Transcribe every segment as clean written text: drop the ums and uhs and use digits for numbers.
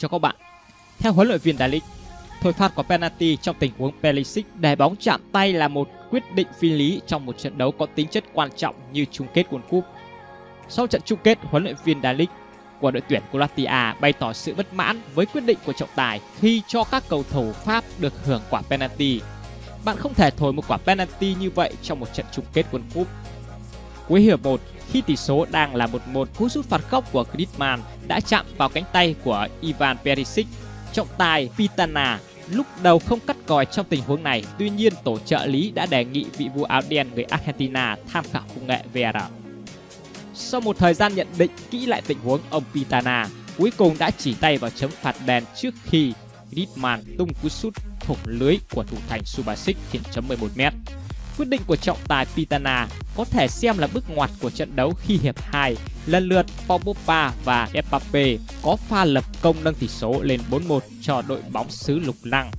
cho các bạn. Theo huấn luyện viên Dalić, thổi phạt có penalty trong tình huống Perišić đè bóng chạm tay là một quyết định phi lý trong một trận đấu có tính chất quan trọng như chung kết World Cup. Sau trận chung kết, huấn luyện viên Dalić của đội tuyển Croatia bày tỏ sự bất mãn với quyết định của trọng tài khi cho các cầu thủ Pháp được hưởng quả penalty. Bạn không thể thổi một quả penalty như vậy trong một trận chung kết World Cup. Cuối hiệp 1, khi tỷ số đang là 1-1, cú sút phạt góc của Griezmann đã chạm vào cánh tay của Ivan Perisic. Trọng tài Pitana lúc đầu không cắt còi trong tình huống này, tuy nhiên tổ trợ lý đã đề nghị vị vua áo đen người Argentina tham khảo công nghệ VAR. Sau một thời gian nhận định kỹ lại tình huống, ông Pitana cuối cùng đã chỉ tay vào chấm phạt đền trước khi Griezmann tung cú sút thủng lưới của thủ thành Subašić khiến chấm 11m. Quyết định của trọng tài Pitana có thể xem là bước ngoặt của trận đấu khi hiệp 2 lần lượt Pogba và Mbappé có pha lập công nâng tỷ số lên 4-1 cho đội bóng xứ lục lăng.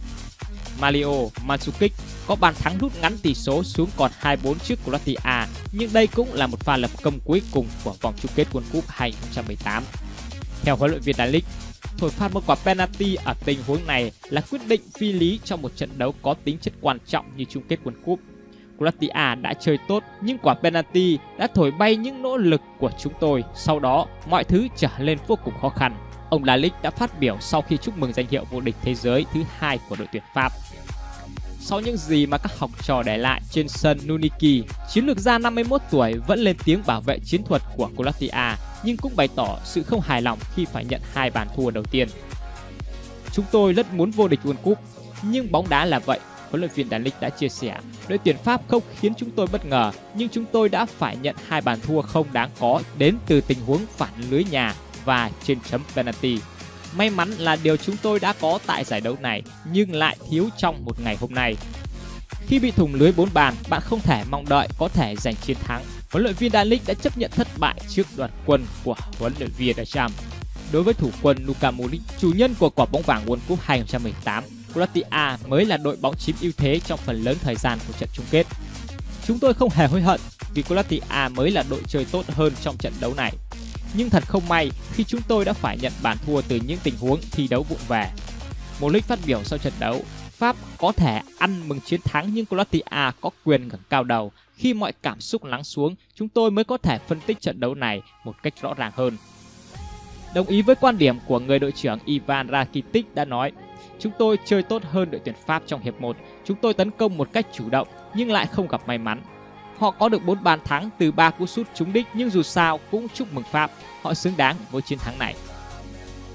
Mario Mandzukic có bàn thắng rút ngắn tỷ số xuống còn 2-4 trước Croatia, nhưng đây cũng là một pha lập công cuối cùng của vòng chung kết World Cup 2018. Theo huấn luyện viên Dalić, thổi phạt một quả penalty ở tình huống này là quyết định phi lý trong một trận đấu có tính chất quan trọng như chung kết World Cup. Croatia đã chơi tốt nhưng quả penalty đã thổi bay những nỗ lực của chúng tôi, sau đó mọi thứ trở lên vô cùng khó khăn, ông Dalić đã phát biểu sau khi chúc mừng danh hiệu vô địch thế giới thứ hai của đội tuyển Pháp. Sau những gì mà các học trò để lại trên sân Luzhniki, chiến lược gia 51 tuổi vẫn lên tiếng bảo vệ chiến thuật của Croatia nhưng cũng bày tỏ sự không hài lòng khi phải nhận hai bàn thua đầu tiên. Chúng tôi rất muốn vô địch World Cup nhưng bóng đá là vậy. Huấn luyện viên Dalić đã chia sẻ, đội tuyển Pháp không khiến chúng tôi bất ngờ, nhưng chúng tôi đã phải nhận hai bàn thua không đáng có đến từ tình huống phản lưới nhà và trên chấm penalty. May mắn là điều chúng tôi đã có tại giải đấu này, nhưng lại thiếu trong một ngày hôm nay. Khi bị thủng lưới 4 bàn, bạn không thể mong đợi có thể giành chiến thắng. Huấn luyện viên Dalić đã chấp nhận thất bại trước đoàn quân của huấn luyện viên Deschamps. Đối với thủ quân Luka Modric, chủ nhân của quả bóng vàng World Cup 2018, Croatia mới là đội bóng chiếm ưu thế trong phần lớn thời gian của trận chung kết. Chúng tôi không hề hối hận vì Croatia mới là đội chơi tốt hơn trong trận đấu này. Nhưng thật không may khi chúng tôi đã phải nhận bàn thua từ những tình huống thi đấu vụng về. Modric phát biểu sau trận đấu, Pháp có thể ăn mừng chiến thắng nhưng Croatia có quyền ngẩng cao đầu. Khi mọi cảm xúc lắng xuống, chúng tôi mới có thể phân tích trận đấu này một cách rõ ràng hơn. Đồng ý với quan điểm của người đội trưởng Ivan Rakitic đã nói, chúng tôi chơi tốt hơn đội tuyển Pháp trong hiệp 1, chúng tôi tấn công một cách chủ động nhưng lại không gặp may mắn. Họ có được 4 bàn thắng từ 3 cú sút trúng đích nhưng dù sao cũng chúc mừng Pháp, họ xứng đáng với chiến thắng này.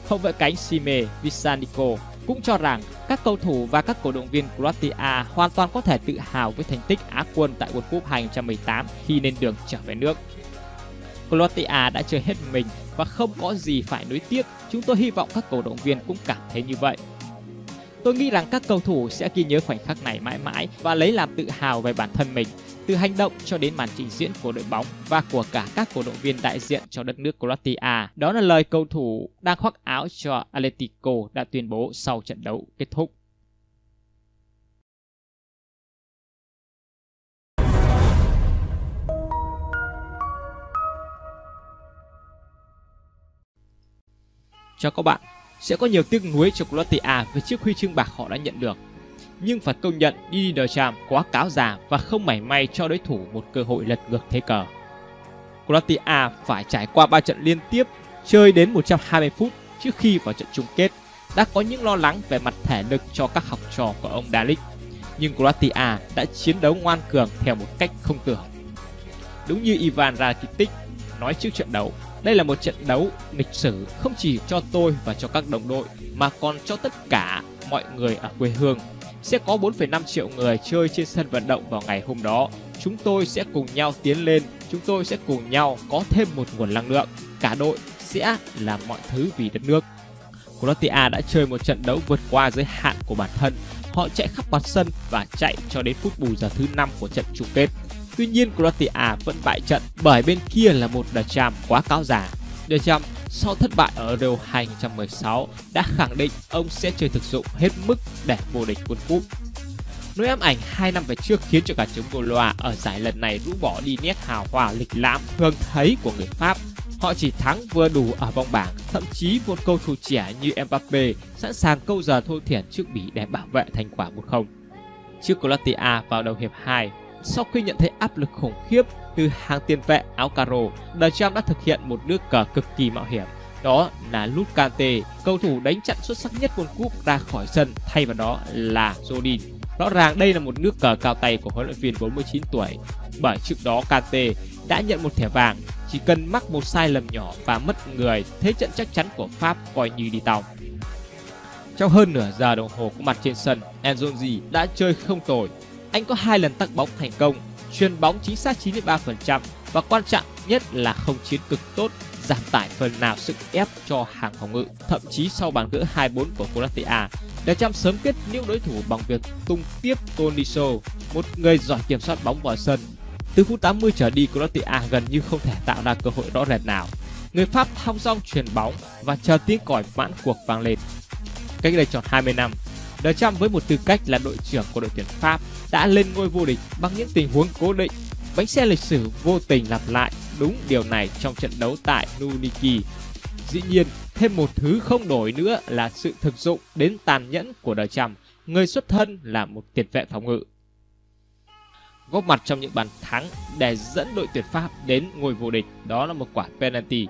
Hậu vệ cánh Šime Vrsaljko cũng cho rằng các cầu thủ và các cổ động viên Croatia hoàn toàn có thể tự hào với thành tích Á quân tại World Cup 2018 khi lên đường trở về nước. Croatia đã chơi hết mình và không có gì phải nuối tiếc, chúng tôi hy vọng các cổ động viên cũng cảm thấy như vậy. Tôi nghĩ rằng các cầu thủ sẽ ghi nhớ khoảnh khắc này mãi mãi và lấy làm tự hào về bản thân mình, từ hành động cho đến màn trình diễn của đội bóng và của cả các cổ động viên đại diện cho đất nước Croatia. Đó là lời cầu thủ đang khoác áo cho Atletico đã tuyên bố sau trận đấu kết thúc. Chào các bạn. Sẽ có nhiều tiếc nuối cho Croatia với chiếc huy chương bạc họ đã nhận được. Nhưng phải công nhận Deschamps quá cáo già và không mảy may cho đối thủ một cơ hội lật ngược thế cờ. Croatia phải trải qua 3 trận liên tiếp, chơi đến 120 phút trước khi vào trận chung kết, đã có những lo lắng về mặt thể lực cho các học trò của ông Dalić. Nhưng Croatia đã chiến đấu ngoan cường theo một cách không tưởng. Đúng như Ivan Rakitic nói trước trận đấu, đây là một trận đấu lịch sử không chỉ cho tôi và cho các đồng đội mà còn cho tất cả mọi người ở quê hương. Sẽ có 4,5 triệu người chơi trên sân vận động vào ngày hôm đó. Chúng tôi sẽ cùng nhau tiến lên, chúng tôi sẽ cùng nhau có thêm một nguồn năng lượng. Cả đội sẽ làm mọi thứ vì đất nước. Croatia đã chơi một trận đấu vượt qua giới hạn của bản thân. Họ chạy khắp mặt sân và chạy cho đến phút bù giờ thứ 5 của trận chung kết. Tuy nhiên Croatia vẫn bại trận bởi bên kia là một Deschamps quá cáo già. Deschamps sau thất bại ở Euro 2016 đã khẳng định ông sẽ chơi thực dụng hết mức để vô địch World Cup. Nỗi ám ảnh 2 năm về trước khiến cho cả chống Colatia ở giải lần này rũ bỏ đi nét hào hoa lịch lãm thường thấy của người Pháp. Họ chỉ thắng vừa đủ ở vòng bảng, thậm chí một cầu thủ trẻ như Mbappé sẵn sàng câu giờ thua thiển trước Bỉ để bảo vệ thành quả 1-0. Trước Croatia vào đầu hiệp 2, sau khi nhận thấy áp lực khủng khiếp từ hàng tiền vệ áo caro, Deschamps đã thực hiện một nước cờ cực kỳ mạo hiểm. Đó là Luka Kanté, cầu thủ đánh chặn xuất sắc nhất World Cup ra khỏi sân, thay vào đó là Rodin. Rõ ràng đây là một nước cờ cao tay của huấn luyện viên 49 tuổi, bởi trước đó Kanté đã nhận một thẻ vàng, chỉ cần mắc một sai lầm nhỏ và mất người, thế trận chắc chắn của Pháp coi như đi tàu. Trong hơn nửa giờ đồng hồ có mặt trên sân, Anzonzi đã chơi không tồi. Anh có 2 lần tắc bóng thành công, chuyền bóng chính xác 93% và quan trọng nhất là không chiến cực tốt, giảm tải phần nào sức ép cho hàng phòng ngự. Thậm chí sau bàn gỡ 2-4 của Croatia, Deschamps sớm kết liễu đối thủ bằng việc tung tiếp Tolisso, một người giỏi kiểm soát bóng vào sân. Từ phút 80 trở đi, Croatia gần như không thể tạo ra cơ hội rõ rệt nào. Người Pháp thong dong chuyền bóng và chờ tiếng còi mãn cuộc vang lên. Cách đây tròn 20 năm, Deschamps với một tư cách là đội trưởng của đội tuyển Pháp đã lên ngôi vô địch bằng những tình huống cố định. Bánh xe lịch sử vô tình lặp lại đúng điều này trong trận đấu tại Luzhniki. Dĩ nhiên, thêm một thứ không đổi nữa là sự thực dụng đến tàn nhẫn của Deschamps, người xuất thân là một tiền vệ phòng ngự. Góp mặt trong những bàn thắng để dẫn đội tuyển Pháp đến ngôi vô địch, đó là một quả penalty.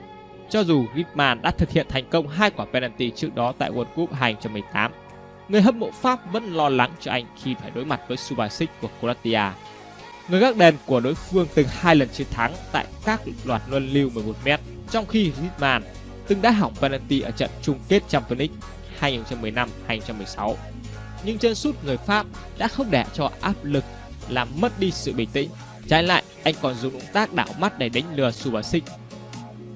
Cho dù Griezmann đã thực hiện thành công 2 quả penalty trước đó tại World Cup 2018, người hâm mộ Pháp vẫn lo lắng cho anh khi phải đối mặt với Subašić của Croatia. Người gác đền của đối phương từng 2 lần chiến thắng tại các loạt luân lưu 11m, trong khi Griezmann từng đã hỏng penalty ở trận chung kết Champions League 2015-2016. Nhưng chân sút người Pháp đã không để cho áp lực làm mất đi sự bình tĩnh. Trái lại, anh còn dùng động tác đảo mắt để đánh lừa Subašić.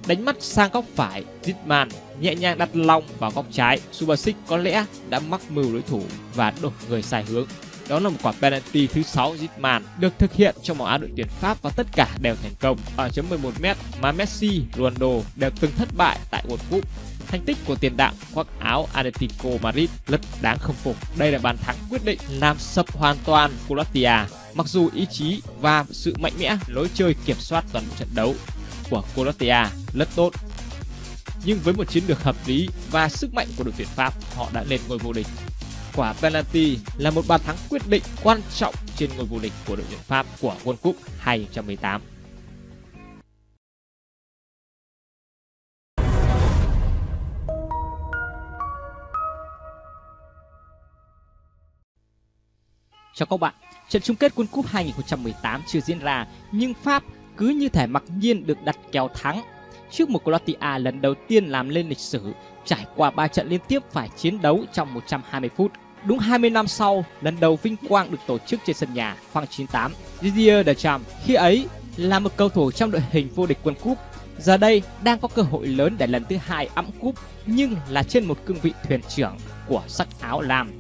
Đánh mắt sang góc phải, Griezmann nhẹ nhàng đặt lòng vào góc trái. Subašić có lẽ đã mắc mưu đối thủ và đổ người sai hướng. Đó là một quả penalty thứ 6 Griezmann được thực hiện trong màu áo đội tuyển Pháp và tất cả đều thành công ở chấm 11m mà Messi, Ronaldo đều từng thất bại tại World Cup. Thành tích của tiền đạo khoác áo Atletico Madrid rất đáng khâm phục. Đây là bàn thắng quyết định làm sập hoàn toàn Croatia. Mặc dù ý chí và sự mạnh mẽ lối chơi kiểm soát toàn bộ trận đấu của Croatia rất tốt, nhưng với một chiến lược hợp lý và sức mạnh của đội tuyển Pháp, họ đã lên ngôi vô địch. Quả penalty là một bàn thắng quyết định quan trọng trên ngôi vô địch của đội tuyển Pháp của World Cup 2018. Chào các bạn, trận chung kết World Cup 2018 chưa diễn ra nhưng Pháp cứ như thể mặc nhiên được đặt kèo thắng trước một Croatia lần đầu tiên làm lên lịch sử trải qua 3 trận liên tiếp phải chiến đấu trong 120 phút. Đúng 20 năm sau, lần đầu vinh quang được tổ chức trên sân nhà khoảng 98. Didier Deschamps khi ấy là một cầu thủ trong đội hình vô địch World Cup, giờ đây đang có cơ hội lớn để lần thứ 2 ẵm cúp, nhưng là trên một cương vị thuyền trưởng của sắc áo lam.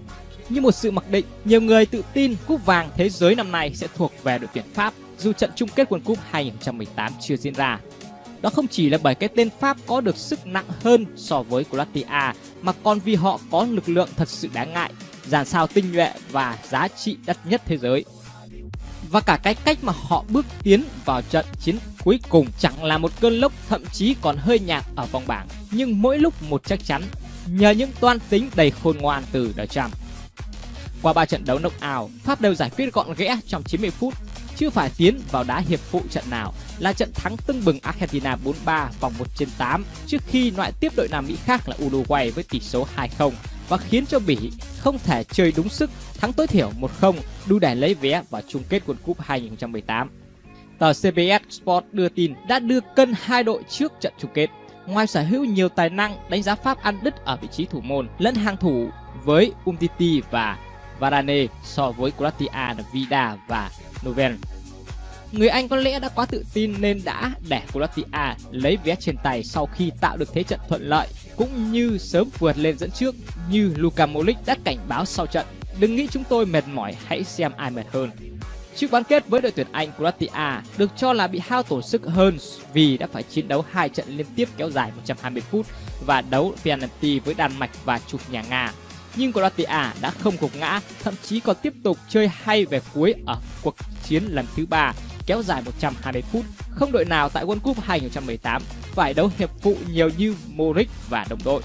Như một sự mặc định, nhiều người tự tin cúp vàng thế giới năm nay sẽ thuộc về đội tuyển Pháp dù trận chung kết World Cup 2018 chưa diễn ra. Đó không chỉ là bởi cái tên Pháp có được sức nặng hơn so với Croatia, mà còn vì họ có lực lượng thật sự đáng ngại, dàn sao tinh nhuệ và giá trị đắt nhất thế giới. Và cả cái cách mà họ bước tiến vào trận chiến cuối cùng chẳng là một cơn lốc, thậm chí còn hơi nhạt ở vòng bảng, nhưng mỗi lúc một chắc chắn nhờ những toan tính đầy khôn ngoan từ Deschamps. Qua 3 trận đấu knock-out, Pháp đều giải quyết gọn ghẽ trong 90 phút, chưa phải tiến vào đá hiệp phụ trận nào. Là trận thắng tưng bừng Argentina 4-3 vòng 1/8 trước khi loại tiếp đội Nam Mỹ khác là Uruguay với tỷ số 2-0 và khiến cho Bỉ không thể chơi đúng sức, thắng tối thiểu 1-0 đủ để lấy vé vào chung kết World Cup 2018. Tờ CBS Sport đưa tin đã đưa cân hai đội trước trận chung kết. Ngoài sở hữu nhiều tài năng, đánh giá Pháp ăn đứt ở vị trí thủ môn lẫn hàng thủ với Umtiti và Varane so với Croatia là Vida và Novel. Người Anh có lẽ đã quá tự tin nên đã để Croatia lấy vé trên tay sau khi tạo được thế trận thuận lợi cũng như sớm vượt lên dẫn trước. Như Luka Modric đã cảnh báo sau trận, đừng nghĩ chúng tôi mệt mỏi, hãy xem ai mệt hơn. Trước bán kết với đội tuyển Anh, Croatia được cho là bị hao tổn sức hơn vì đã phải chiến đấu 2 trận liên tiếp kéo dài 120 phút và đấu penalty với Đan Mạch và chụp nhà Nga. Nhưng Croatia đã không gục ngã, thậm chí còn tiếp tục chơi hay về cuối ở cuộc chiến lần thứ 3 kéo dài 120 phút. Không đội nào tại World Cup 2018 phải đấu hiệp phụ nhiều như Modric và đồng đội.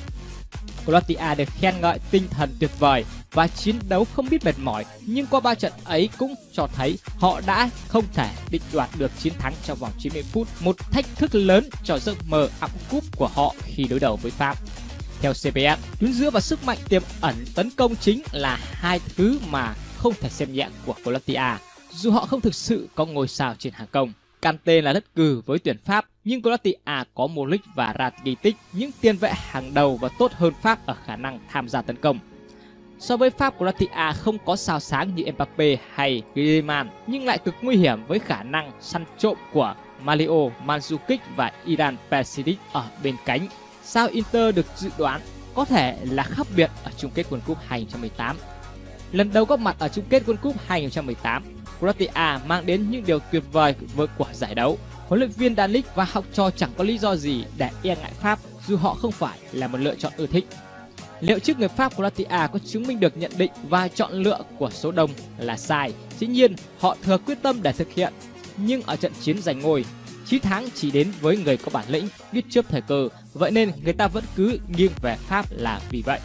Croatia được khen ngợi tinh thần tuyệt vời và chiến đấu không biết mệt mỏi, nhưng qua 3 trận ấy cũng cho thấy họ đã không thể định đoạt được chiến thắng trong vòng 90 phút, một thách thức lớn cho giấc mơ ẵm cúp của họ khi đối đầu với Pháp. Theo CBS, tuyến giữa và sức mạnh tiềm ẩn tấn công chính là hai thứ mà không thể xem nhẹ của Colatia, dù họ không thực sự có ngôi sao trên hàng công. Kanté là đất cừ với tuyển Pháp, nhưng Croatia có Modric và Rakitic, những tiền vệ hàng đầu và tốt hơn Pháp ở khả năng tham gia tấn công. So với Pháp, Croatia không có sao sáng như Mbappé hay Griezmann, nhưng lại cực nguy hiểm với khả năng săn trộm của Mario Mandzukic và Ivan Perisic ở bên cánh. Sao Inter được dự đoán có thể là khác biệt ở chung kết World Cup 2018. Lần đầu góp mặt ở chung kết World Cup 2018, Croatia mang đến những điều tuyệt vời vượt của giải đấu. Huấn luyện viên Dalić và học trò chẳng có lý do gì để e ngại Pháp, dù họ không phải là một lựa chọn ưa thích. Liệu trước người Pháp, Croatia có chứng minh được nhận định và chọn lựa của số đông là sai? Dĩ nhiên, họ thừa quyết tâm để thực hiện. Nhưng ở trận chiến giành ngôi, chiến thắng chỉ đến với người có bản lĩnh, biết chớp thời cơ. Vậy nên người ta vẫn cứ nghiêng về Pháp là vì vậy.